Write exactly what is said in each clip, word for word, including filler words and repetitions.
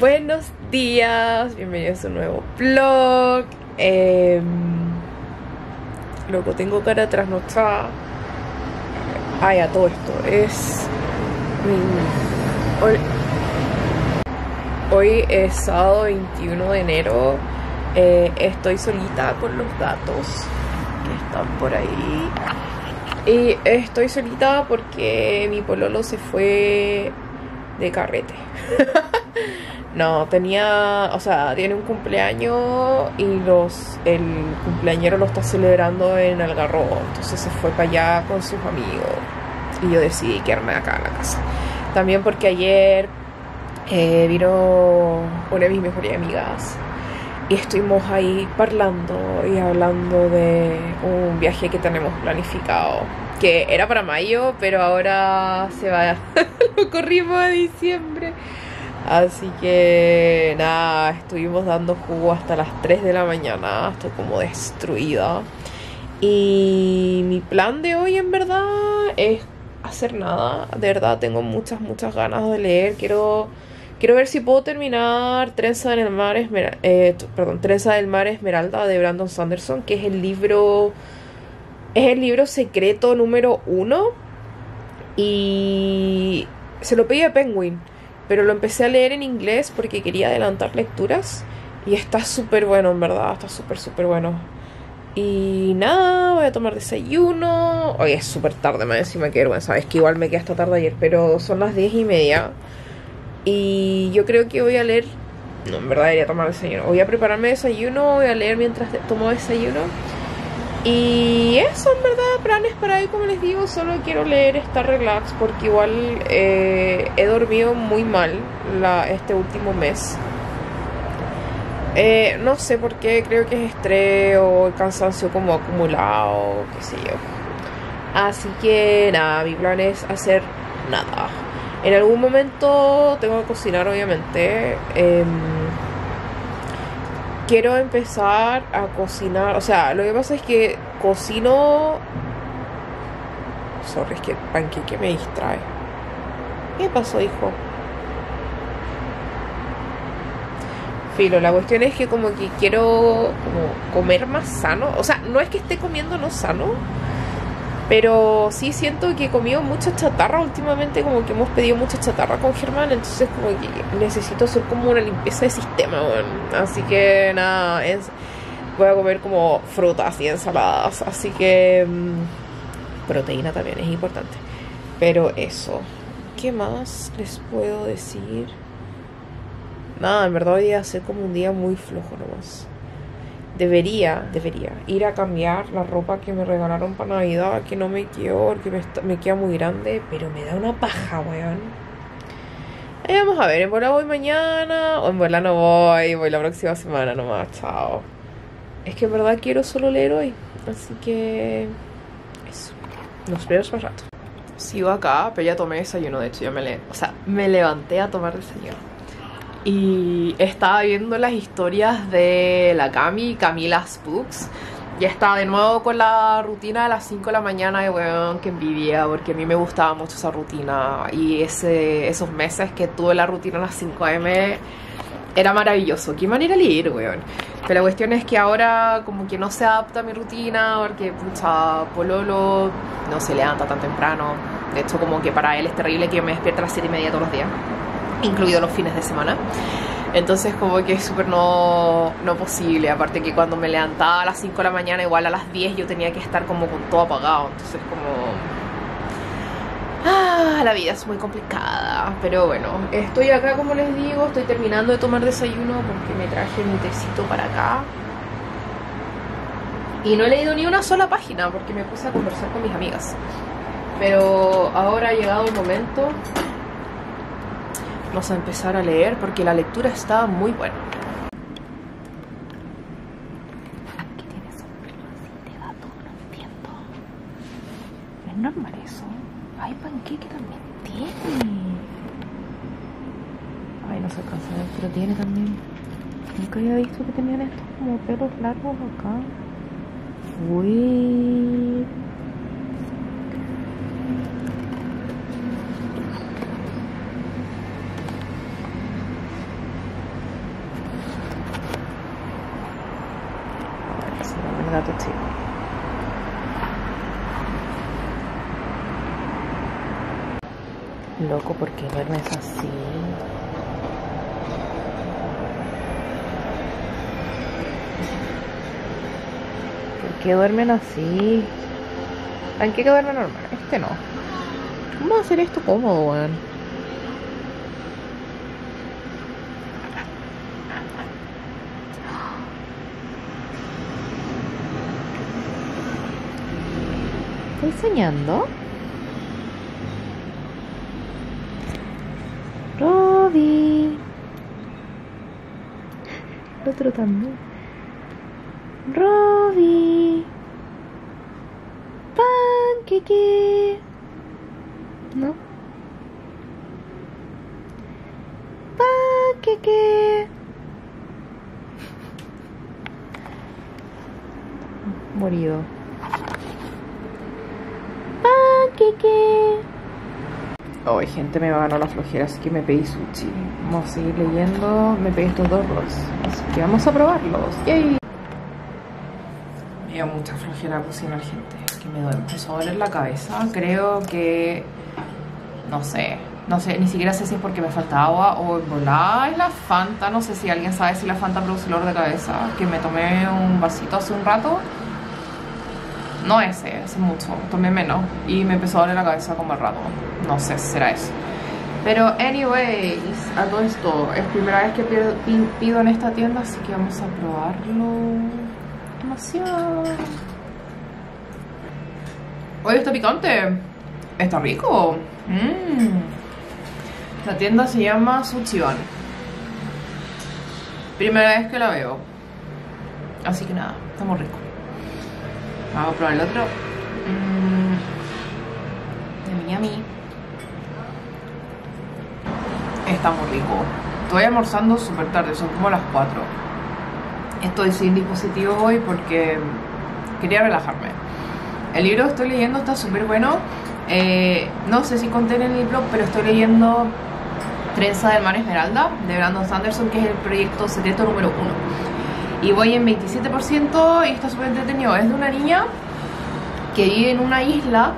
Buenos días, bienvenidos a un nuevo vlog. eh, Loco, tengo cara trasnochada. Ay, a todo esto, es... Hoy, hoy es sábado veintiuno de enero. eh, Estoy solita con los gatos que están por ahí. Y estoy solita porque mi pololo se fue de carrete. No, tenía... O sea, tiene un cumpleaños y los el cumpleañero lo está celebrando en Algarrobo. Entonces se fue para allá con sus amigos y yo decidí quedarme acá en la casa. También porque ayer eh, vino una de mis mejores amigas y estuvimos ahí parlando y hablando de un viaje que tenemos planificado, que era para mayo, pero ahora se va, lo corrimos a diciembre. Así que nada, estuvimos dando jugo hasta las tres de la mañana, estoy como destruida. Y mi plan de hoy en verdad es hacer nada. De verdad tengo muchas, muchas ganas de leer. Quiero... Quiero ver si puedo terminar Trenza del Mar Esmeralda, eh, perdón, Trenza del Mar Esmeralda de Brandon Sanderson, que es el libro, es el libro secreto número uno. Y se lo pedí a Penguin, pero lo empecé a leer en inglés porque quería adelantar lecturas. Y está súper bueno, en verdad, está súper, súper bueno. Y nada, voy a tomar desayuno. Hoy es súper tarde, me encima que vergüenza. Es que igual me quedé hasta tarde ayer, pero son las diez y media. Y yo creo que voy a leer. No, en verdad debería tomar desayuno. Voy a prepararme desayuno, voy a leer mientras tomo desayuno. Y eso, en verdad, planes para ahí, como les digo. Solo quiero leer, estar relax, porque igual eh, he dormido muy mal la, este último mes. eh, No sé por qué, creo que es estrés o cansancio como acumulado, qué sé yo. Así que nada, mi plan es hacer nada. En algún momento tengo que cocinar, obviamente. Eh, quiero empezar a cocinar. O sea, lo que pasa es que cocino... Sorry, es que el panqueque me distrae. ¿Qué pasó, hijo? Filo, la cuestión es que como que quiero como comer más sano. O sea, no es que esté comiendo no sano, pero sí siento que he comido mucha chatarra últimamente, como que hemos pedido mucha chatarra con Germán. Entonces como que necesito hacer como una limpieza de sistema, bueno. Así que nada, es, voy a comer como frutas y ensaladas. Así que mmm, proteína también es importante. Pero eso, ¿qué más les puedo decir? Nada, en verdad hoy día va a ser como un día muy flojo nomás. Debería, debería ir a cambiar la ropa que me regalaron para Navidad, que no me quedó, porque me, está, me queda muy grande, pero me da una paja, weón. Ahí vamos a ver, en bola voy mañana, o en bola no voy, voy la próxima semana nomás, chao. Es que en verdad quiero solo leer hoy, así que... Eso, nos vemos más rato. Sigo acá, pero ya tomé desayuno, de hecho, ya me, le... o sea, me levanté a tomar desayuno. Y estaba viendo las historias de la Cami, Camila Spooks. Ya estaba de nuevo con la rutina de las cinco de la mañana. Y weón, que envidia, porque a mí me gustaba mucho esa rutina. Y ese, esos meses que tuve la rutina a las cinco a m era maravilloso. Qué manera de ir, weón. Pero la cuestión es que ahora como que no se adapta a mi rutina, porque pucha, pololo no se levanta tan temprano. De hecho como que para él es terrible que me despierte a las siete y media todos los días, incluido los fines de semana. Entonces como que es súper no, no posible. Aparte que cuando me levantaba a las cinco de la mañana, igual a las diez yo tenía que estar como con todo apagado. Entonces como... ah, la vida es muy complicada. Pero bueno, estoy acá como les digo. Estoy terminando de tomar desayuno porque me traje mi tecito para acá. Y no he leído ni una sola página porque me puse a conversar con mis amigas. Pero ahora ha llegado el momento. Vamos a empezar a leer porque la lectura está muy buena. ¿Qué tienes un pelo así de gato? No entiendo. ¿No es normal eso? Ay, panqueque también tiene. Ay, no se alcanza a ver, pero tiene también. Nunca había visto que tenían estos como pelos largos acá. Uy. Loco, ¿por qué verme es así? ¿Por qué duermen así? ¿Hay que duerme normal? Este no. ¿Cómo va a hacer esto cómodo, weón? ¿Estoy soñando? Robbie. El otro también. Robbie. Panqueque. ¿No? Panqueque. Murió. Panqueque. Hoy, oh, gente, me va a ganar la flojera, así que me pedí sushi. Vamos a seguir leyendo. Me pedí estos dos rolls, así que vamos a probarlos. ¡Yay! Me dio mucha flojera cocinar, gente. Es que me duele mucho dolor en la cabeza. Creo que... No sé. No sé, ni siquiera sé si es porque me falta agua o volá. La Fanta. No sé si alguien sabe si la Fanta produce dolor de cabeza. Que me tomé un vasito hace un rato. No ese, hace mucho, tomé menos y me empezó a doler la cabeza como al rato. No sé si será eso. Pero anyways, a todo esto, es primera vez que pido en esta tienda, así que vamos a probarlo. Demasiado. Oye, está picante. Está rico. Mm. La tienda se llama SushiBan. Primera vez que la veo. Así que nada, está muy rico. Vamos a probar el otro. Mm. De Miami. Está muy rico. Estoy almorzando súper tarde, son como las cuatro. Estoy sin dispositivo hoy porque quería relajarme. El libro que estoy leyendo está súper bueno. Eh, no sé si conté en el blog, pero estoy leyendo Trenza del Mar Esmeralda de Brandon Sanderson, que es el proyecto secreto número uno. Y voy en veintisiete por ciento y está súper entretenido. Es de una niña que vive en una isla.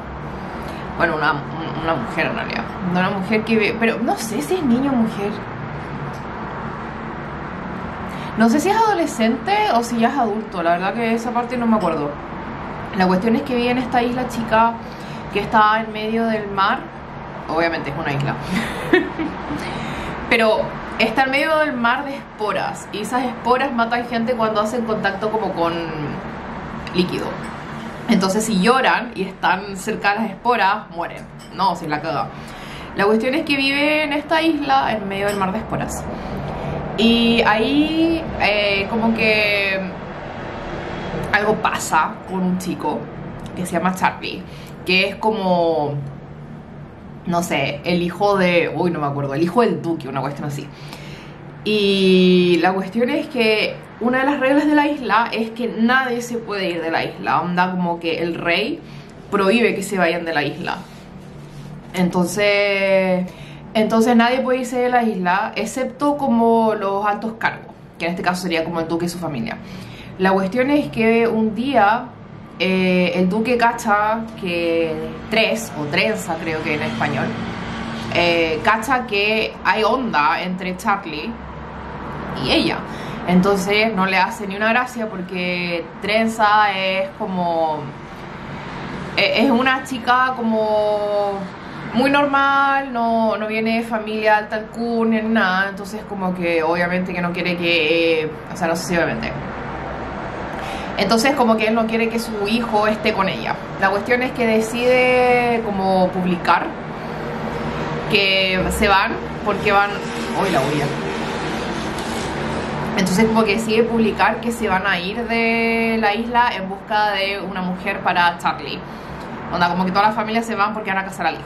Bueno, una, una mujer en realidad. De una mujer que vive... Pero no sé si es niño o mujer. No sé si es adolescente o si ya es adulto. La verdad que esa parte no me acuerdo. La cuestión es que vive en esta isla chica que está en medio del mar. Obviamente es una isla. Pero... está en medio del mar de esporas. Y esas esporas matan gente cuando hacen contacto como con líquido. Entonces si lloran y están cerca de las esporas, mueren. No, si la caga. La cuestión es que vive en esta isla en medio del mar de esporas. Y ahí eh, como que algo pasa con un chico que se llama Charlie, que es como... no sé, el hijo de... uy, no me acuerdo, el hijo del duque, una cuestión así. Y la cuestión es que una de las reglas de la isla es que nadie se puede ir de la isla. Onda como que el rey prohíbe que se vayan de la isla. Entonces, entonces nadie puede irse de la isla, excepto como los altos cargos, que en este caso sería como el duque y su familia. La cuestión es que un día... Eh, el duque cacha que tres, o trenza creo que en español, eh, cacha que hay onda entre Charlie y ella. Entonces no le hace ni una gracia porque trenza es como... Eh, es una chica como muy normal, no, no viene de familia alta alcún ni nada. Entonces como que obviamente que no quiere que... Eh, o sea, no sé si obviamente... Entonces como que él no quiere que su hijo esté con ella. La cuestión es que decide como publicar que se van porque van... ¡Uy, la olla! Entonces como que decide publicar que se van a ir de la isla en busca de una mujer para Charlie. Onda, como que toda la familia se van porque van a casar al hijo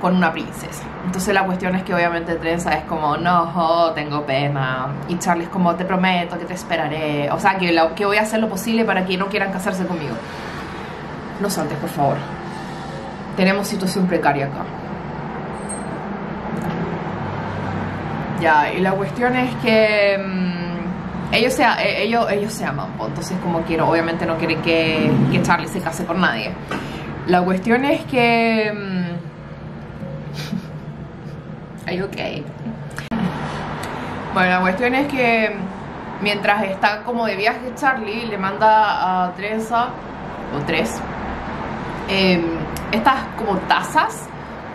con una princesa. Entonces la cuestión es que obviamente Trenza es como, no, tengo pena. Y Charlie es como, te prometo que te esperaré. O sea, que, la, que voy a hacer lo posible para que no quieran casarse conmigo. No saltes, por favor. Tenemos situación precaria acá. Ya, y la cuestión es que... Mmm, ellos, se, eh, ellos, ellos se aman, pues. Entonces como quiero, obviamente no quiere que, que Charlie se case con nadie. La cuestión es que... Mmm, Are you okay? Bueno, la cuestión es que mientras está como de viaje, Charlie le manda a Trenza o tres eh, estas como tazas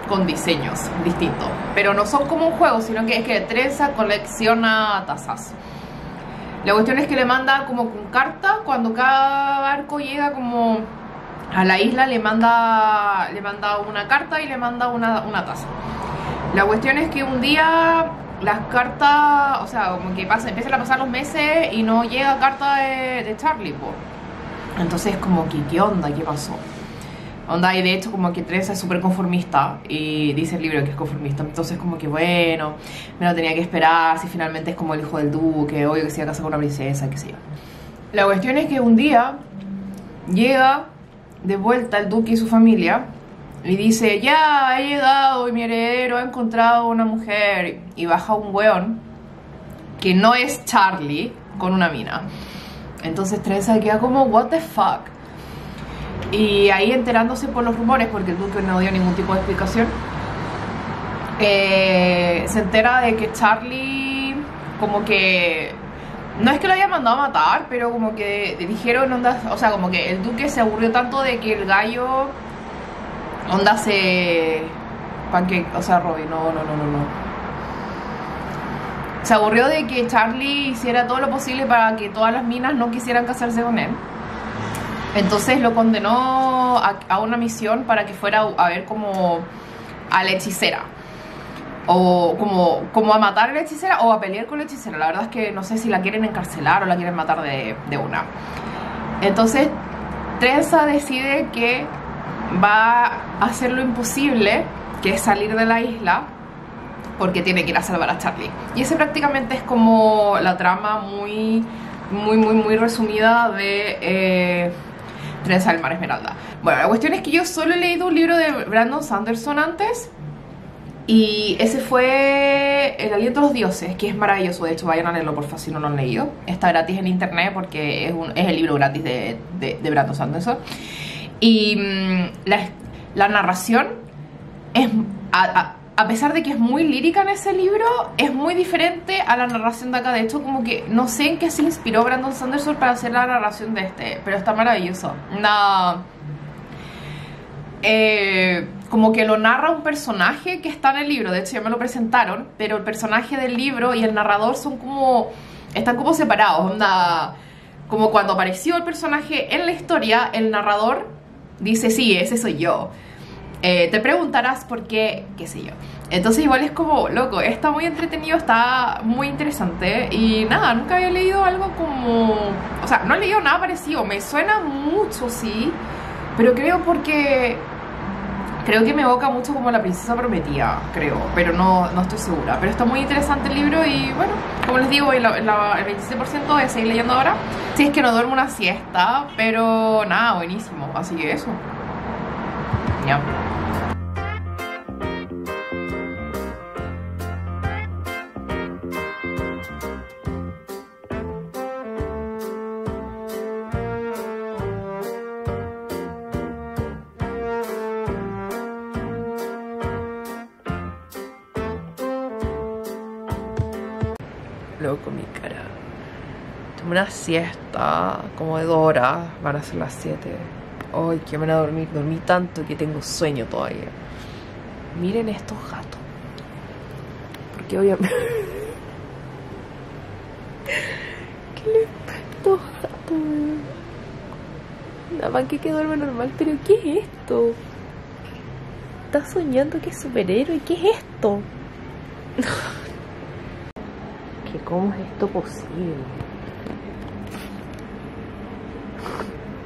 con diseños distintos, pero no son como un juego, sino que es que Trenza colecciona tazas. La cuestión es que le manda como con carta, cuando cada barco llega como a la isla le manda le manda una carta y le manda una, una taza. La cuestión es que un día las cartas, o sea, como que pasa, empiezan a pasar los meses y no llega carta de, de Charlie, po. Entonces como que, ¿qué onda? ¿Qué pasó? Onda, y de hecho como que Trenza es súper conformista y dice el libro que es conformista, entonces como que bueno, me lo tenía que esperar, si finalmente es como el hijo del duque, obvio que se iba a casar con una princesa, qué sé yo. La cuestión es que un día llega de vuelta el duque y su familia y dice, ya he llegado y mi heredero ha encontrado una mujer, y baja un weón que no es Charlie con una mina. Entonces Trenza queda como, what the fuck. Y ahí enterándose por los rumores, porque el duque no dio ningún tipo de explicación, eh, se entera de que Charlie como que, no es que lo haya mandado a matar, pero como que dijeron onda, o sea, como que el duque se aburrió tanto de que el gallo onda se pancake, o sea, Robin, no, no, no, no, no se aburrió de que Charlie hiciera todo lo posible para que todas las minas no quisieran casarse con él. Entonces lo condenó a, a una misión para que fuera a ver como a la hechicera, o como, como a matar a la hechicera o a pelear con la hechicera. La verdad es que no sé si la quieren encarcelar o la quieren matar de, de una. Entonces Trenza decide que va a hacer lo imposible, que es salir de la isla, porque tiene que ir a salvar a Charlie. Y ese prácticamente es como la trama muy, muy, muy, muy resumida de... Eh, Trenza del Mar Esmeralda. Bueno, la cuestión es que yo solo he leído un libro de Brandon Sanderson antes, y ese fue El Aliento de los Dioses, que es maravilloso. De hecho, vayan a leerlo, porfa, si no lo han leído. Está gratis en internet porque es, un, es el libro gratis de, de, de Brandon Sanderson. Y mmm, la, la narración es... A, a, A pesar de que es muy lírica en ese libro, es muy diferente a la narración de acá. De hecho, como que no sé en qué se inspiró Brandon Sanderson para hacer la narración de este, pero está maravilloso. No. Eh, como que lo narra un personaje que está en el libro. De hecho, ya me lo presentaron, pero el personaje del libro y el narrador son como... están como separados. Onda, como cuando apareció el personaje en la historia, el narrador dice, sí, ese soy yo. Eh, te preguntarás por qué, qué sé yo. Entonces igual es como, loco, está muy entretenido, está muy interesante. Y nada, nunca había leído algo como... o sea, no he leído nada parecido. Me suena mucho, sí, pero creo porque... creo que me evoca mucho como La Princesa Prometida, creo, pero no, no estoy segura. Pero está muy interesante el libro y bueno, como les digo, el, el, el veinte por ciento de seguir leyendo ahora, si es que no duermo una siesta. Pero nada, buenísimo, así que eso. Ya. Loco, mi cara. Tomé una siesta como de dos horas, van a ser las siete. Ay, que me van a dormir, dormí tanto que tengo sueño todavía. Miren estos gatos. Porque obviamente... ¿qué les pasa a estos gatos? Nada más que que duerme normal, pero ¿qué es esto? ¿Estás soñando que es superhéroe? ¿Qué es esto? ¿Que cómo es esto posible?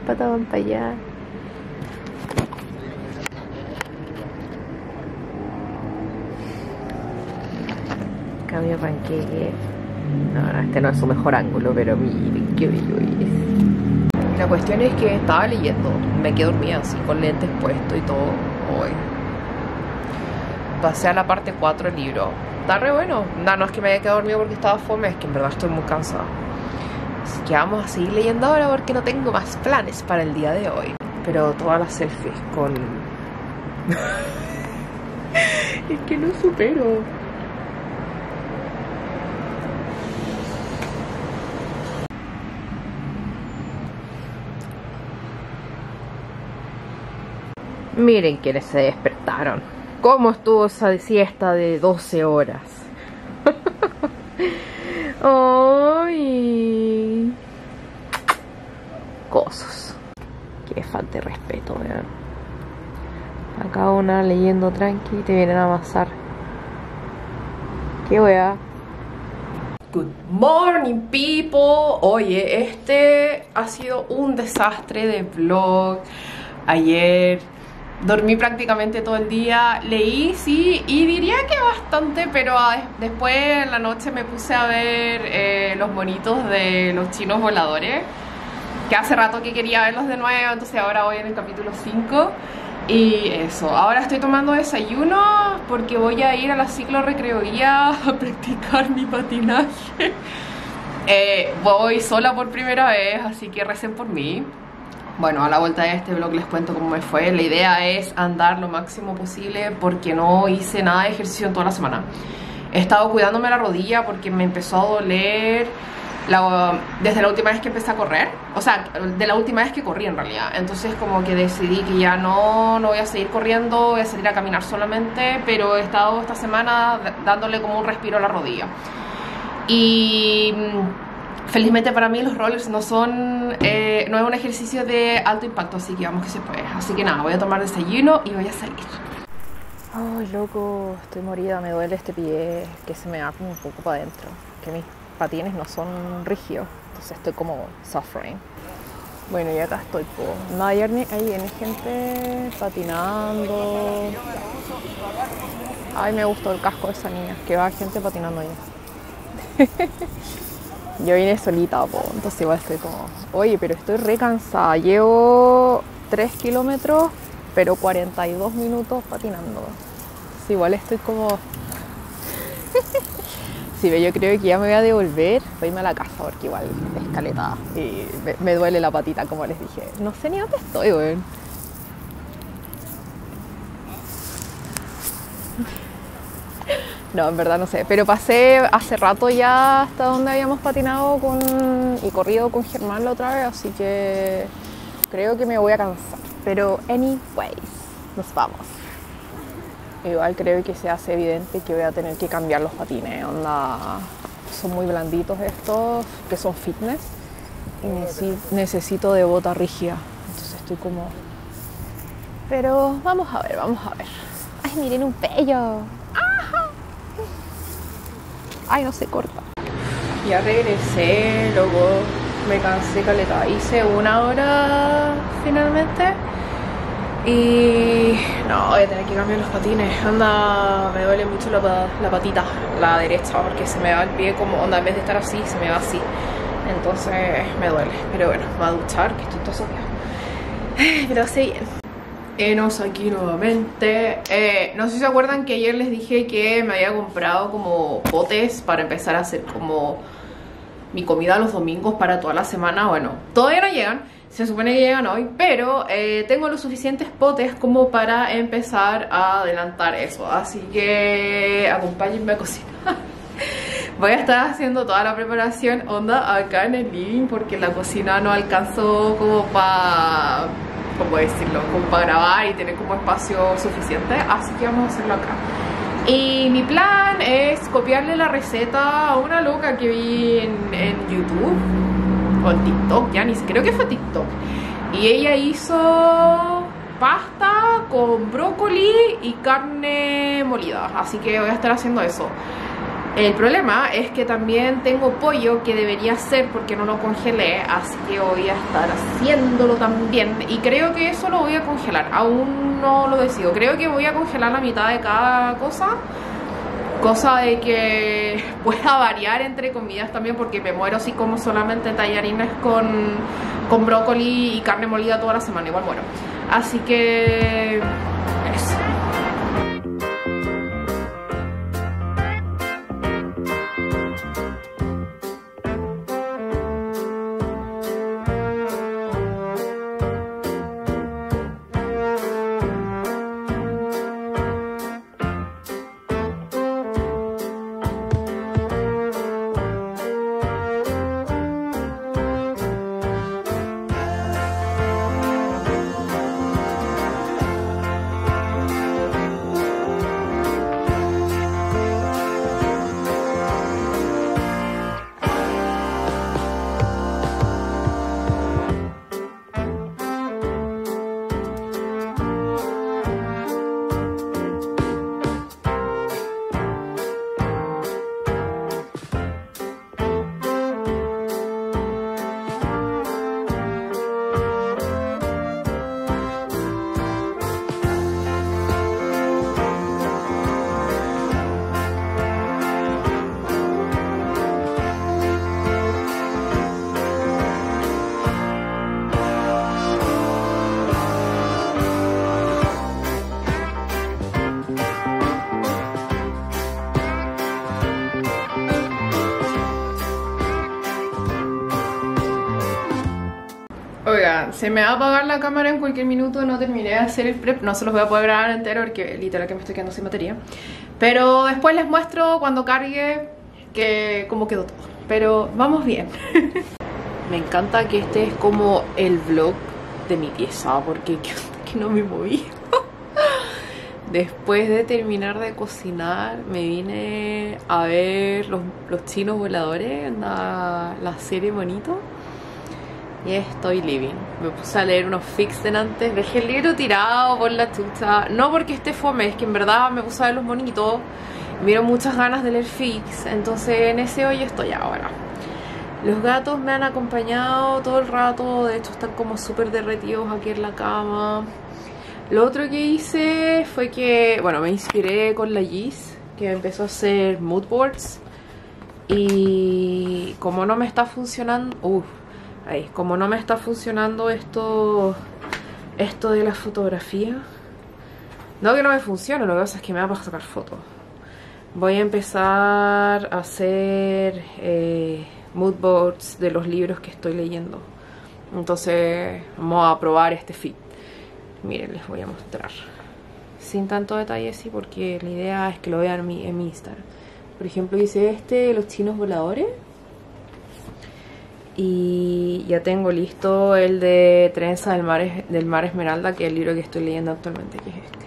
Patas van para allá. Cambio panqueque. No, este no es su mejor ángulo, pero miren qué bello es. La cuestión es que estaba leyendo, me quedé dormida así, con lentes puestos y todo. Hoy pasé a la parte cuatro del libro. Está re bueno. No, no es que me haya quedado dormido porque estaba fome, es que en verdad estoy muy cansada. Así que vamos a seguir leyendo ahora porque no tengo más planes para el día de hoy. Pero todas las selfies con... es que no supero. Miren quienes se despertaron. ¿Cómo estuvo esa siesta de doce horas? ¡Ay! Cosos. Qué falta de respeto, vean. Acá una leyendo tranqui y te vienen a amasar. ¡Qué wea! Good morning, people. Oye, este ha sido un desastre de vlog. Ayer dormí prácticamente todo el día, leí, sí, y diría que bastante, pero a, después en la noche me puse a ver eh, los monitos de los chinos voladores, que hace rato que quería verlos de nuevo, entonces ahora voy en el capítulo cinco, y eso, ahora estoy tomando desayuno porque voy a ir a la ciclorrecreoría a practicar mi patinaje. eh, voy sola por primera vez, así que recen por mí. Bueno, a la vuelta de este vlog les cuento cómo me fue. La idea es andar lo máximo posible porque no hice nada de ejercicio en toda la semana. He estado cuidándome la rodilla porque me empezó a doler la, desde la última vez que empecé a correr. O sea, de la última vez que corrí en realidad. Entonces como que decidí que ya no, no voy a seguir corriendo, voy a salir a caminar solamente. Pero he estado esta semana dándole como un respiro a la rodilla. Y... felizmente para mí los rollers no son, eh, no es un ejercicio de alto impacto, así que vamos que se puede. Así que nada, voy a tomar desayuno y voy a salir. Ay, loco, estoy morida, me duele este pie que se me va como un poco para adentro. Que mis patines no son rígidos, entonces estoy como suffering. Bueno, y acá estoy, po. No, ayer ni, ahí viene gente patinando. Ay, me gustó el casco de esa niña, que va gente patinando ahí. Yo vine solita, po, entonces igual estoy como... Oye, pero estoy re cansada. Llevo tres kilómetros, pero cuarenta y dos minutos patinando. Entonces igual estoy como... Sí, yo creo que ya me voy a devolver para irme a la casa, porque igual es caleta. Y me, me duele la patita, como les dije. No sé ni dónde estoy, weón. No, en verdad no sé, pero pasé hace rato ya hasta donde habíamos patinado con, y corrido con Germán la otra vez, así que creo que me voy a cansar. Pero anyways, nos vamos. Igual creo que se hace evidente que voy a tener que cambiar los patines, onda, son muy blanditos estos, que son fitness, y neces necesito de bota rígida, entonces estoy como... Pero vamos a ver, vamos a ver. ¡Ay, miren un pello! Ay, no se corta. Ya regresé, luego me cansé caleta. Hice una hora finalmente. Y no, voy a tener que cambiar los patines. Anda, me duele mucho la, la patita, la derecha, porque se me va el pie como onda, en vez de estar así, se me va así. Entonces me duele. Pero bueno, me voy a duchar, que estoy todo sopeado. Pero así bien. Enos aquí nuevamente. eh, No sé si se acuerdan que ayer les dije que me había comprado como potes para empezar a hacer como mi comida los domingos para toda la semana. Bueno, todavía no llegan, se supone que llegan hoy, pero eh, tengo los suficientes potes como para empezar a adelantar eso. Así que acompáñenme a cocinar. Voy a estar haciendo toda la preparación onda acá en el living, porque la cocina no alcanzó como para... como decirlo, como para grabar y tener como espacio suficiente, así que vamos a hacerlo acá. Y mi plan es copiarle la receta a una loca que vi en, en YouTube o en TikTok, ya ni sé, creo que fue TikTok, y ella hizo pasta con brócoli y carne molida, así que voy a estar haciendo eso. El problema es que también tengo pollo que debería hacer porque no lo congelé, así que voy a estar haciéndolo también. Y creo que eso lo voy a congelar, aún no lo decido. Creo que voy a congelar la mitad de cada cosa, cosa de que pueda variar entre comidas también, porque me muero si como solamente tallarines con, con brócoli y carne molida toda la semana, igual muero. Así que... eso. se me va a apagar la cámara en cualquier minuto. No terminé de hacer el prep, no se los voy a poder grabar entero porque literal que me estoy quedando sin batería. Pero después les muestro cuando cargue que cómo quedó todo. Pero vamos bien. Me encanta que este es como el vlog de mi pieza porque que no me moví. Después de terminar de cocinar me vine a ver los, los chinos voladores, la, la serie bonito. Y estoy living. Me puse a leer unos fics antes. Dejé el libro tirado por la chucha. No porque esté fome, es que en verdad me puse a ver los bonitos. Me dieron muchas ganas de leer fics. Entonces en ese hoy estoy ahora. Los gatos me han acompañado todo el rato. De hecho están como súper derretidos aquí en la cama. Lo otro que hice fue que, bueno, me inspiré con la Gis, que empezó a hacer mood boards. Y como no me está funcionando... Uff. Ahí, como no me está funcionando esto esto de la fotografía, no que no me funcione, lo que pasa es que me va para sacar fotos. Voy a empezar a hacer eh, mood boards de los libros que estoy leyendo. Entonces vamos a probar este feed. Miren, les voy a mostrar sin tanto detalle, sí, porque la idea es que lo vean en mi, en mi Instagram. Por ejemplo, hice este, los chinos voladores. Y ya tengo listo el de Trenza del Mar, del Mar Esmeralda, que es el libro que estoy leyendo actualmente, que es este.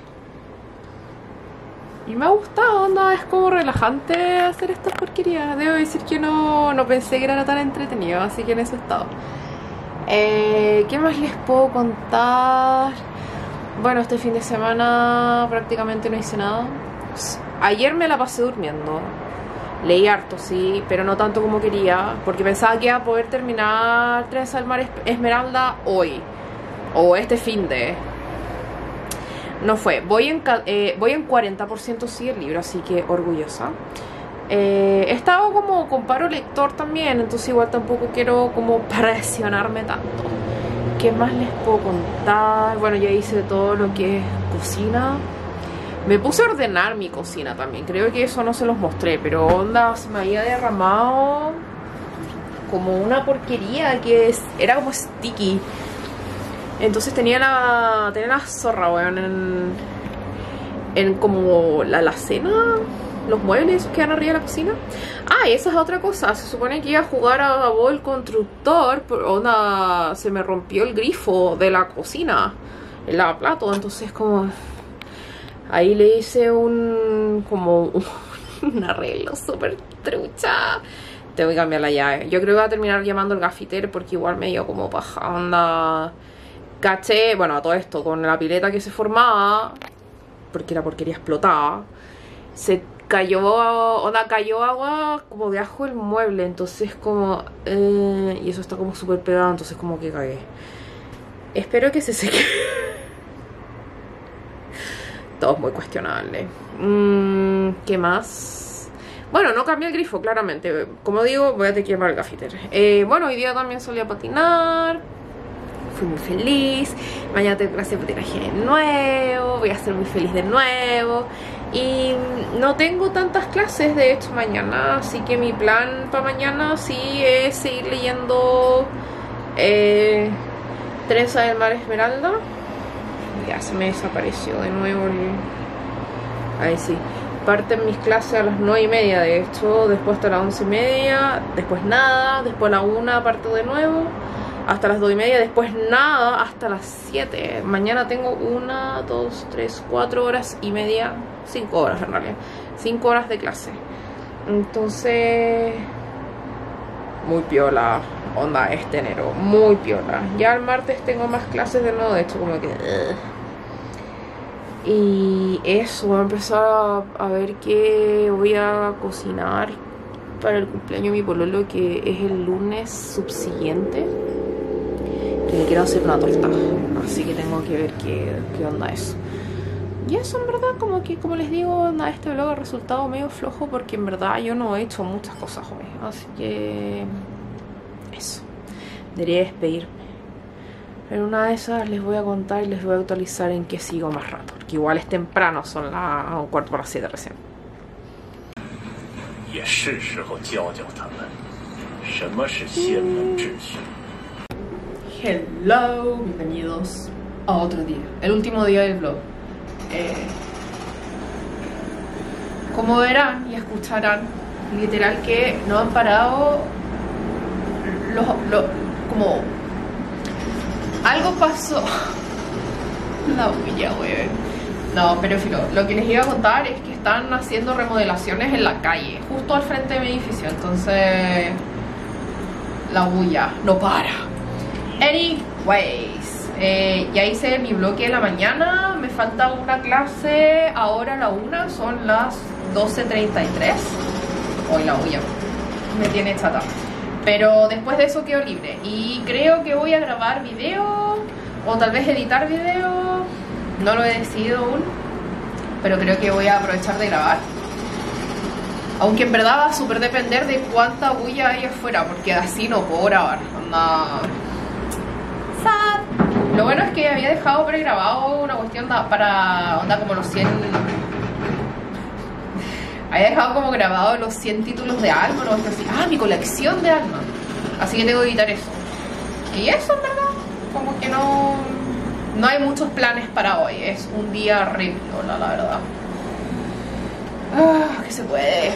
Y me ha gustado, onda, es como relajante hacer estas porquerías. Debo decir que no, no pensé que era tan entretenido, así que en eso he estado. Eh, ¿Qué más les puedo contar? Bueno, este fin de semana prácticamente no hice nada. Ayer me la pasé durmiendo. Leí harto, sí, pero no tanto como quería, porque pensaba que iba a poder terminar Trenza del Mar Esmeralda hoy, o este fin de... No fue. Voy en, eh, voy en cuarenta por ciento sí el libro, así que orgullosa. Eh, he estado como con paro lector también, entonces igual tampoco quiero como presionarme tanto. ¿Qué más les puedo contar? Bueno, ya hice todo lo que es cocina. Me puse a ordenar mi cocina también. Creo que eso no se los mostré, pero onda, se me había derramado como una porquería que es, era como sticky. Entonces tenía la, tenía la zorra, weón, en, en como la alacena, los muebles que quedan arriba de la cocina. Ah, y esa es otra cosa. Se supone que iba a jugar a Bob el Constructor, pero onda, se me rompió el grifo de la cocina, el lavaplato, entonces como... Ahí le hice un... como... un arreglo súper trucha. Tengo que cambiar la llave. Yo creo que voy a terminar llamando al gafitero porque igual me dio como paja, onda. Caché, bueno, a todo esto, con la pileta que se formaba, porque la porquería explotaba, se cayó... onda, cayó agua como debajo del mueble. Entonces como... Eh, y eso está como súper pegado, entonces como que cagué. Espero que se seque. Todo muy cuestionable. mm, ¿Qué más? Bueno, no cambié el grifo, claramente. Como digo, voy a tener que llamar al gaffiter. eh, Bueno, hoy día también solía a patinar. Fui muy feliz. Mañana tengo clase de patinaje de nuevo. Voy a ser muy feliz de nuevo. Y no tengo tantas clases de hecho mañana, así que mi plan para mañana sí es seguir leyendo eh, Trenza del Mar Esmeralda. Ya se me desapareció de nuevo el... Ahí sí. Parten mis clases a las nueve y media, de hecho. Después hasta las once y media. Después nada. Después a la una parto de nuevo. Hasta las dos y media. Después nada. Hasta las siete. Mañana tengo una, dos, tres, cuatro horas y media. Cinco horas en realidad. Cinco horas de clase. Entonces... muy piola. Onda, este enero. Muy piola. Ya el martes tengo más clases de nuevo. De hecho, como que... Y eso, voy a empezar a ver qué voy a cocinar para el cumpleaños de mi pololo, que es el lunes subsiguiente. Que le quiero hacer una torta. Así que tengo que ver qué, qué onda eso. Y eso, en verdad, como que, como les digo, onda, este vlog ha resultado medio flojo porque en verdad yo no he hecho muchas cosas hoy. Así que... eso. Debería despedirme. Pero una de esas les voy a contar y les voy a actualizar en qué sigo más rato. Porque igual es temprano, son las un cuarto para las siete recién. Hello, bienvenidos a otro día, el último día del vlog. eh, Como verán y escucharán, literal que no han parado los, los, como... Algo pasó. La huella, wey. No, pero filo, lo que les iba a contar es que están haciendo remodelaciones en la calle, justo al frente de mi edificio, entonces... La bulla no para. Anyways, eh, ya hice mi bloque de la mañana. Me falta una clase ahora a la una. Son las doce treinta y tres. Hoy la bulla me tiene chata. Pero después de eso quedo libre. Y creo que voy a grabar video o tal vez editar video. No lo he decidido aún. Pero creo que voy a aprovechar de grabar. Aunque en verdad va a súper depender de cuánta bulla hay afuera, porque así no puedo grabar. Anda. Sad. Lo bueno es que había dejado pregrabado una cuestión para onda como los cien. Había dejado como grabado los cien títulos de alma, no, así. Ah, mi colección de alma. Así que tengo que editar eso. Y eso en verdad, como que no. No hay muchos planes para hoy. Es un día re piola, la verdad. Ah, que se puede.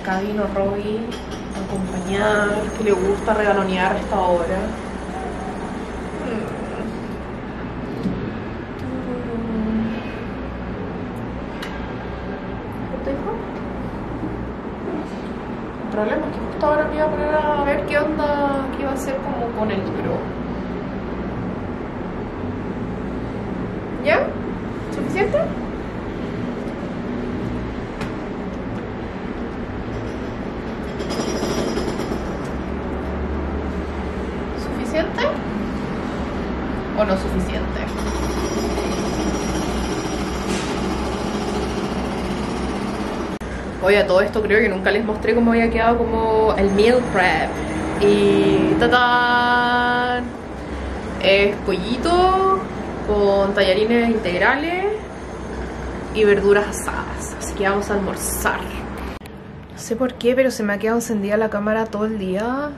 Acá vino Robbie a acompañar, que le gusta regalonear a esta hora. ¿Qué te dijo? El problema es que justo ahora me iba a poner a ver qué onda, qué iba a hacer como con el libro. ¿Ya? ¿Suficiente? ¿Suficiente? ¿O no suficiente? Oye, a todo esto creo que nunca les mostré cómo había quedado como el meal prep. Y ¡tatán! Es pollito con tallarines integrales y verduras asadas. Así que vamos a almorzar. No sé por qué, pero se me ha quedado encendida la cámara todo el día.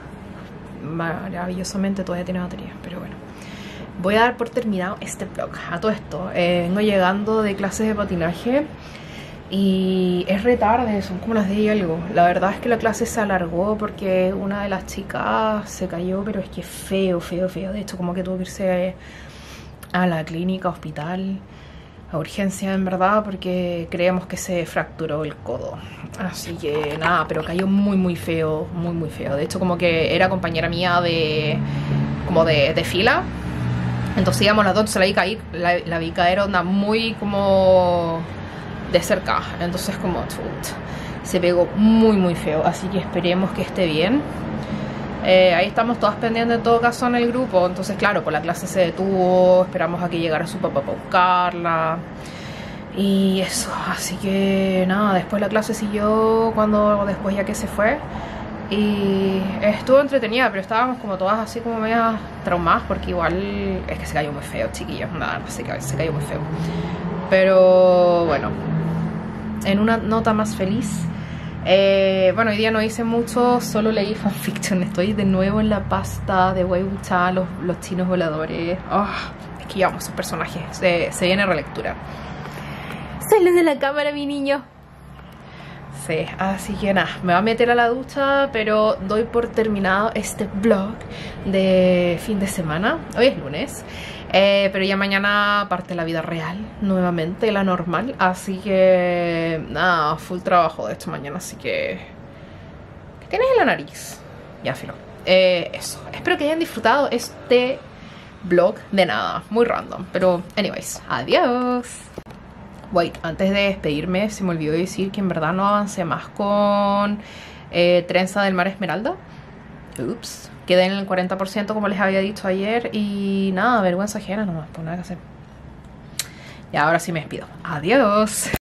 Maravillosamente todavía tiene batería, pero bueno. Voy a dar por terminado este vlog. A todo esto, eh, vengo llegando de clases de patinaje y es re tarde, son como las diez y algo. La verdad es que la clase se alargó porque una de las chicas se cayó, pero es que feo, feo, feo. De hecho, como que tuvo que irse... Eh, a la clínica, hospital, a urgencia en verdad, porque creemos que se fracturó el codo. Así que nada, pero cayó muy muy feo, muy muy feo. De hecho, como que era compañera mía de como de, de fila, entonces íbamos las dos, entonces la vi caer, la, la vi caer onda muy como de cerca, entonces como chut, se pegó muy muy feo, así que esperemos que esté bien. Eh, ahí estamos todas pendientes en todo caso en el grupo. Entonces claro, pues la clase se detuvo. Esperamos a que llegara su papá para buscarla. Y eso, así que nada. Después la clase siguió cuando después ya que se fue. Y estuvo entretenida, pero estábamos como todas así como medias traumadas, porque igual es que se cayó muy feo, chiquillos. Nada, se cayó, se cayó muy feo. Pero bueno, en una nota más feliz, Eh, bueno, hoy día no hice mucho, solo leí fanfiction. Estoy de nuevo en la pasta de Wei Wucha, los, los chinos voladores. Oh, es que llevamos sus personajes, se, se viene relectura. Sale de la cámara, mi niño. Sí, así que nada, me voy a meter a la ducha, pero doy por terminado este vlog de fin de semana. Hoy es lunes, eh, pero ya mañana parte la vida real, nuevamente, la normal. Así que nada, full trabajo de esto mañana, así que... ¿Qué tienes en la nariz? Ya, filo. Eh, eso, espero que hayan disfrutado este vlog de nada, muy random. Pero, anyways, adiós. Wait, antes de despedirme se me olvidó decir que en verdad no avancé más con eh, Trenza del Mar Esmeralda. Ups, quedé en el cuarenta por ciento como les había dicho ayer. Y nada, vergüenza ajena nomás, pues nada que hacer. Y ahora sí me despido, adiós.